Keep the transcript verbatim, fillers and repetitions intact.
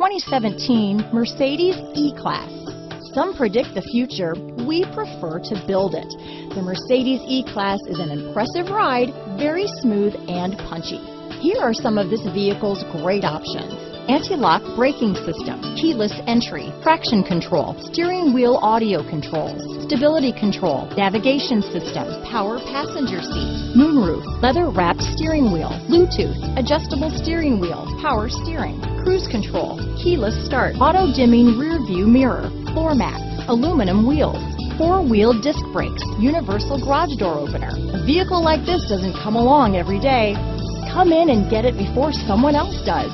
twenty seventeen Mercedes E-Class. Some predict the future, we prefer to build it. The Mercedes E-Class is an impressive ride, very smooth and punchy. Here are some of this vehicle's great options: anti-lock braking system, keyless entry, traction control, steering wheel audio controls, stability control, navigation system, power passenger seat, moonroof, leather-wrapped steering wheel, Bluetooth, adjustable steering wheel, power steering, cruise control, keyless start, auto-dimming rear-view mirror, floor mats, aluminum wheels, four-wheel disc brakes, universal garage door opener. A vehicle like this doesn't come along every day. Come in and get it before someone else does.